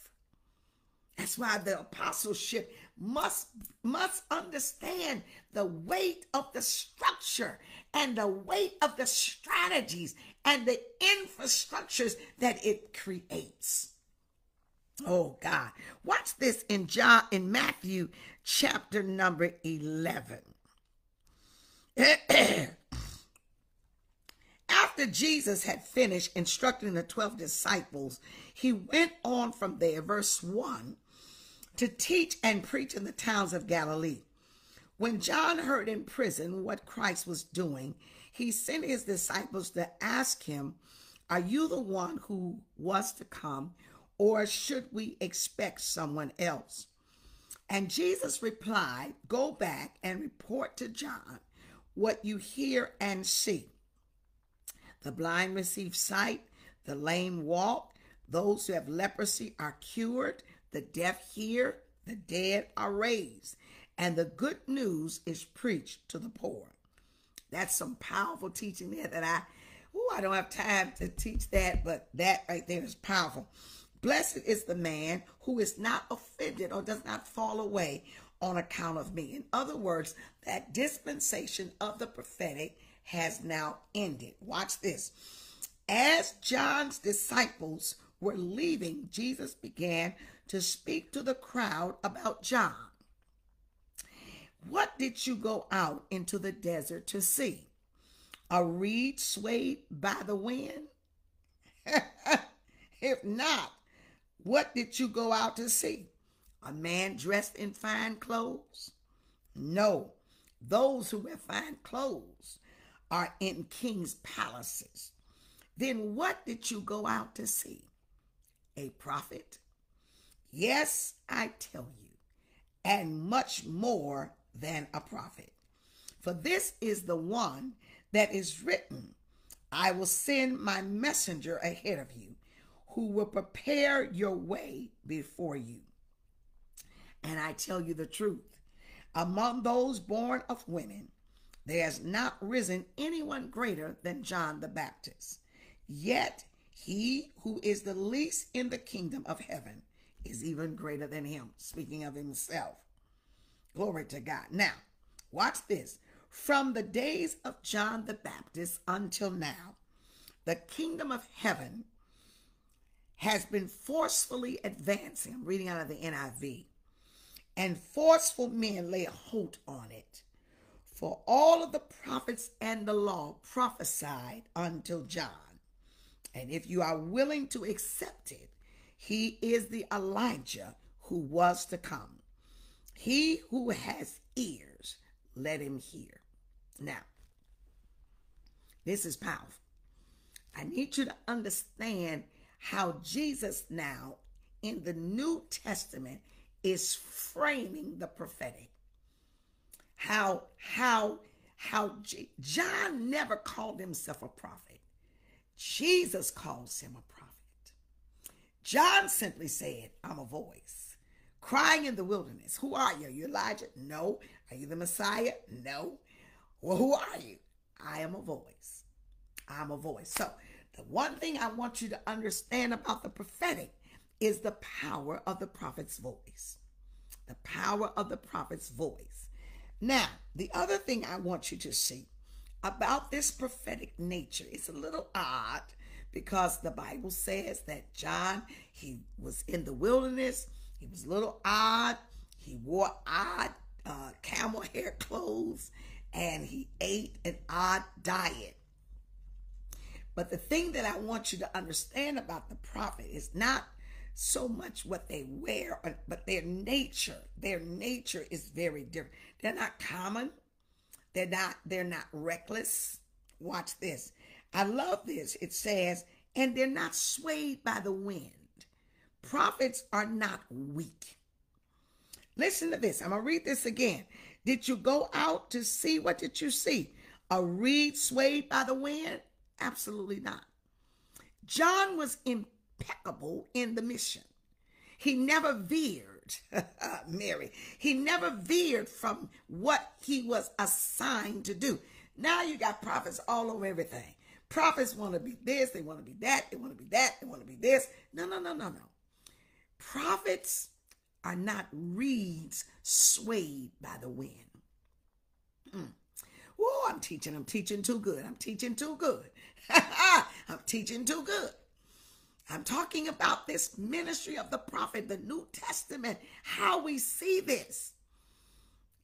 That's why the apostleship must, must understand the weight of the structure and the weight of the strategies and the infrastructures that it creates. Oh, God. Watch this in John, in Matthew chapter number eleven. After Jesus had finished instructing the twelve disciples, he went on from there, verse one, to teach and preach in the towns of Galilee. When John heard in prison what Christ was doing, he sent his disciples to ask him, "Are you the one who was to come? Or should we expect someone else?" And Jesus replied, "Go back and report to John what you hear and see. The blind receive sight, the lame walk, those who have leprosy are cured, the deaf hear, the dead are raised, and the good news is preached to the poor. That's some powerful teaching there that I, oh, I don't have time to teach that, but that right there is powerful. Blessed is the man who is not offended or does not fall away on account of me. In other words, that dispensation of the prophetic has now ended. Watch this. As John's disciples were leaving, Jesus began to speak to the crowd about John. What did you go out into the desert to see? A reed swayed by the wind? If not, what did you go out to see? A man dressed in fine clothes? No, those who wear fine clothes are in king's palaces. Then what did you go out to see? A prophet? Yes, I tell you, and much more than a prophet. For this is the one that is written, I will send my messenger ahead of you, who will prepare your way before you. And I tell you the truth, among those born of women, there has not risen anyone greater than John the Baptist. Yet he who is the least in the kingdom of heaven is even greater than him. Speaking of himself. Glory to God. Now, watch this. From the days of John the Baptist until now, the kingdom of heaven has been forcefully advancing. I'm reading out of the N I V. And forceful men lay a hold on it. For all of the prophets and the law prophesied until John. And if you are willing to accept it, he is the Elijah who was to come. He who has ears, let him hear. Now, this is powerful. I need you to understand how Jesus now in the New Testament is framing the prophetic. How, how, how G- John never called himself a prophet. Jesus calls him a prophet. John simply said, I'm a voice crying in the wilderness. Who are you? Are you Elijah? No. Are you the Messiah? No. Well, who are you? I am a voice. I'm a voice. So the one thing I want you to understand about the prophetic is the power of the prophet's voice. The power of the prophet's voice. Now, the other thing I want you to see about this prophetic nature, it's a little odd because the Bible says that John, he was in the wilderness. He was a little odd. He wore odd uh, camel hair clothes and he ate an odd diet. But the thing that I want you to understand about the prophet is not so much what they wear, but their nature. Their nature is very different. They're not common. They're not, they're not reckless. Watch this. I love this. It says, and they're not swayed by the wind. Prophets are not weak. Listen to this. I'm going to read this again. Did you go out to see? What did you see? A reed swayed by the wind? Absolutely not. John was impeccable in the mission. He never veered, Mary. He never veered from what he was assigned to do. Now you got prophets all over everything. Prophets want to be this, they want to be that, they want to be that, they want to be this. No, no, no, no, no. Prophets are not reeds swayed by the wind. Mm. Oh, I'm teaching, I'm teaching too good. I'm teaching too good. I'm teaching too good. I'm talking about this ministry of the prophet, the New Testament, how we see this.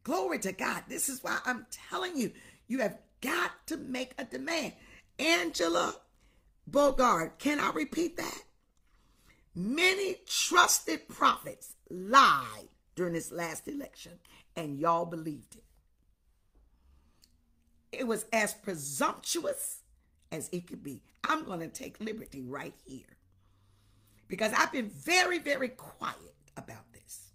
Glory to God. This is why I'm telling you, you have got to make a demand. Angela Bogard, can I repeat that? Many trusted prophets lied during this last election, and y'all believed it. It was as presumptuous as it could be. I'm going to take liberty right here because I've been very, very quiet about this.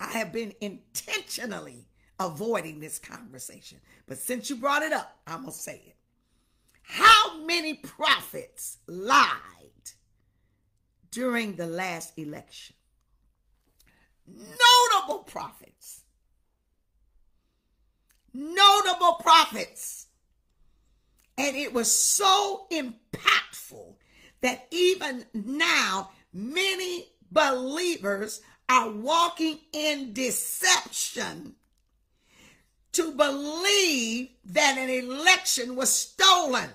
I have been intentionally avoiding this conversation. But since you brought it up, I'm going to say it. How many prophets lied during the last election? Notable prophets. Notable prophets And it was so impactful that even now many believers are walking in deception to believe that an election was stolen,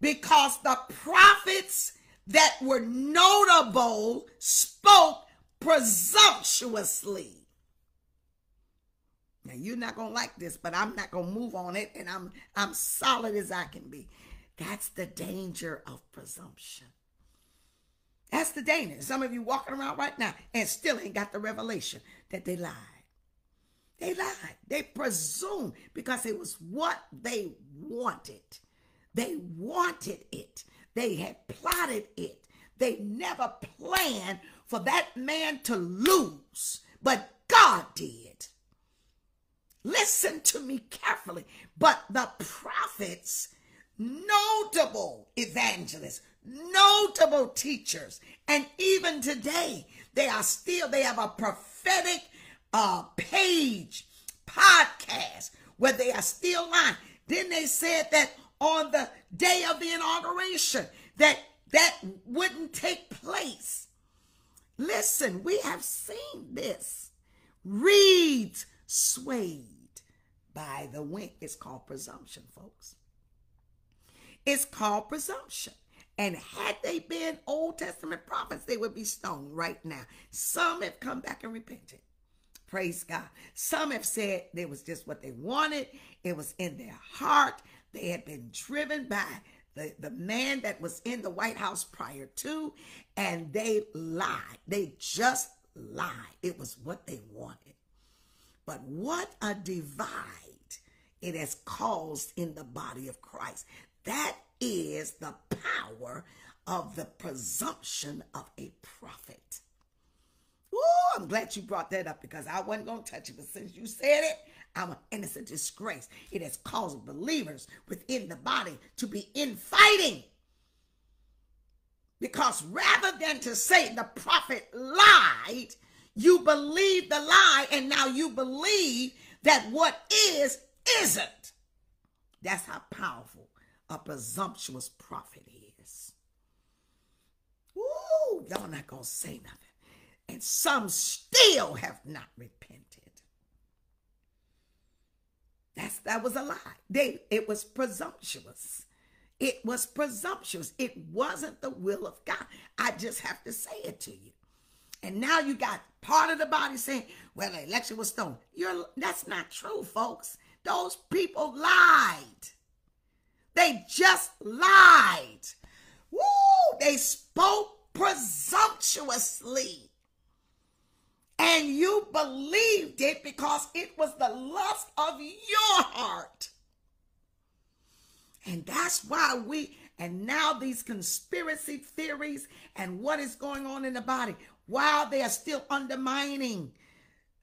because the prophets that were notable spoke presumptuously. Now, you're not going to like this, but I'm not going to move on it, and I'm, I'm solid as I can be. That's the danger of presumption. That's the danger. Some of you walking around right now and still ain't got the revelation that they lied. They lied. They presumed because it was what they wanted. They wanted it. They had plotted it. They never planned for that man to lose, but God did. Listen to me carefully. But the prophets, notable evangelists, notable teachers, and even today, they are still, they have a prophetic uh, page, podcast, where they are still lying. Then they said that on the day of the inauguration, that that wouldn't take place. Listen, we have seen this. Reeds swayed by the wind. It's called presumption, folks. It's called presumption. And had they been Old Testament prophets, they would be stoned right now. Some have come back and repented. Praise God. Some have said it was just what they wanted. It was in their heart. They had been driven by the, the man that was in the White House prior to, and they lied. They just lied. It was what they wanted. But what a divide it has caused in the body of Christ. That is the power of the presumption of a prophet. Oh, I'm glad you brought that up, because I wasn't going to touch it, but since you said it, I'm an innocent disgrace. It has caused believers within the body to be infighting, because rather than to say the prophet lied, you believe the lie, and now you believe that what is, isn't. That's how powerful a presumptuous prophet is. Woo, y'all not going to say nothing. And some still have not repented. That's, that was a lie. They, it was presumptuous. It was presumptuous. It wasn't the will of God. I just have to say it to you. And now you got part of the body saying, well, the election was stolen. You're, that's not true, folks. Those people lied. They just lied. Woo! They spoke presumptuously. And you believed it because it was the lust of your heart. And that's why we, and now these conspiracy theories and what is going on in the body, while they are still undermining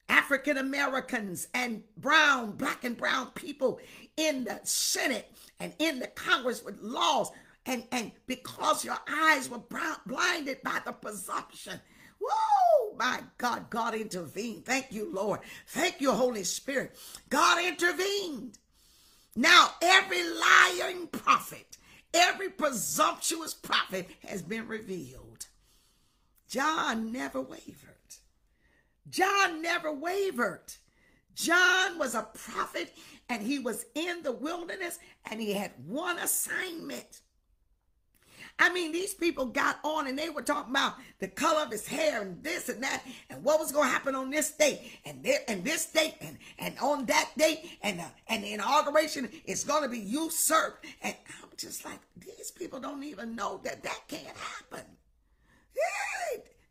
African Americans and brown, black and brown people in the Senate and in the Congress with laws, and, and because your eyes were brown, blinded by the presumption. Whoa, my God, God intervened. Thank you, Lord. Thank you, Holy Spirit. God intervened. Now, every lying prophet, every presumptuous prophet has been revealed. John never wavered. John never wavered. John was a prophet, and he was in the wilderness, and he had one assignment. I mean, these people got on and they were talking about the color of his hair and this and that and what was going to happen on this date and there and this date and, and on that date and, uh, and the inauguration is going to be usurped. And I'm just like, these people don't even know that that can't happen.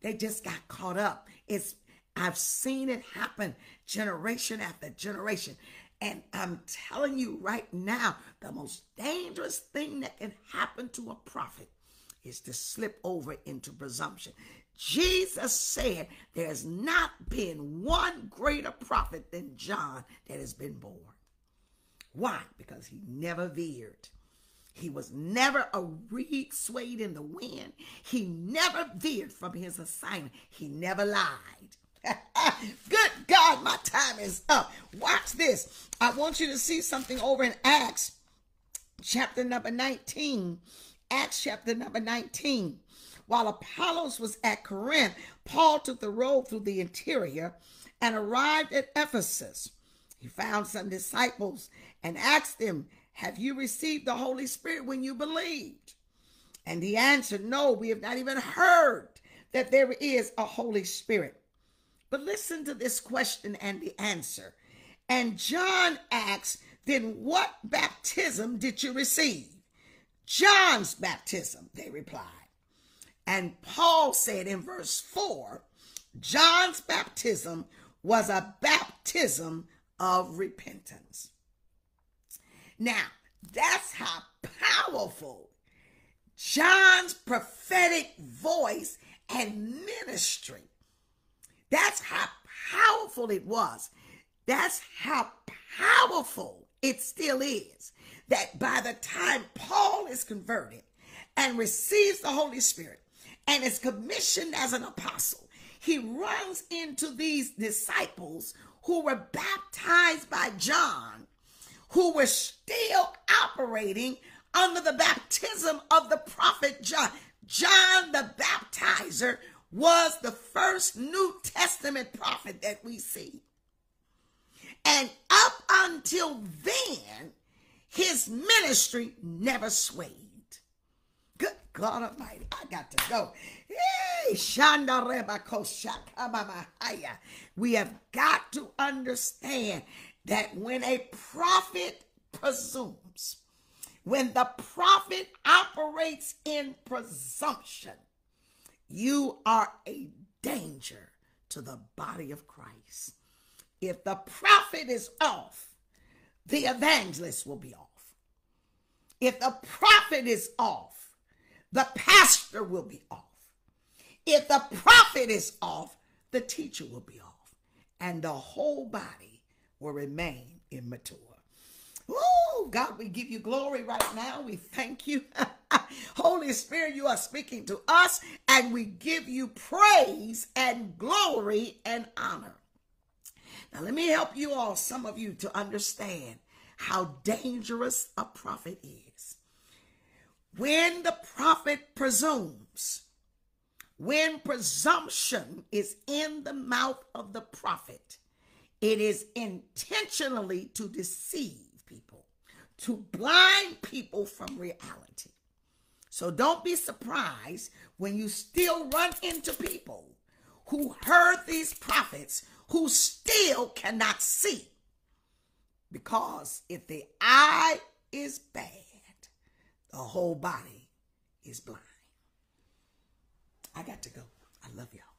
They just got caught up. It's, I've seen it happen generation after generation. And I'm telling you right now, the most dangerous thing that can happen to a prophet is to slip over into presumption. Jesus said there has not been one greater prophet than John that has been born. Why? Because he never veered. He was never a reed swayed in the wind. He never veered from his assignment. He never lied. Good God, my time is up. Watch this. I want you to see something over in Acts chapter number nineteen, Acts chapter number nineteen. While Apollos was at Corinth, Paul took the road through the interior and arrived at Ephesus. He found some disciples and asked them, "Have you received the Holy Spirit when you believed?" And he answered, "No, we have not even heard that there is a Holy Spirit." But listen to this question and the answer. And John asks, "Then what baptism did you receive?" "John's baptism," they replied. And Paul said in verse four, John's baptism was a baptism of repentance. Now, that's how powerful John's prophetic voice and ministry. That's how powerful it was. That's how powerful it still is, that by the time Paul is converted and receives the Holy Spirit and is commissioned as an apostle, he runs into these disciples who were baptized by John, who were still operating under the baptism of the prophet John. John the baptizer was the first New Testament prophet that we see. And up until then, his ministry never swayed. Good God Almighty, I got to go. We have got to understand that when a prophet presumes, when the prophet operates in presumption, you are a danger to the body of Christ. If the prophet is off, the evangelist will be off. If the prophet is off, the pastor will be off. If the prophet is off, the teacher will be off. And the whole body will remain immature. Oh, God, we give you glory right now. We thank you. Holy Spirit, you are speaking to us, and we give you praise and glory and honor. Now, let me help you all, some of you, to understand how dangerous a prophet is. When the prophet presumes, when presumption is in the mouth of the prophet, it is intentionally to deceive people, to blind people from reality. So don't be surprised when you still run into people who heard these prophets who still cannot see. Because if the eye is bad, the whole body is blind. I got to go. I love y'all.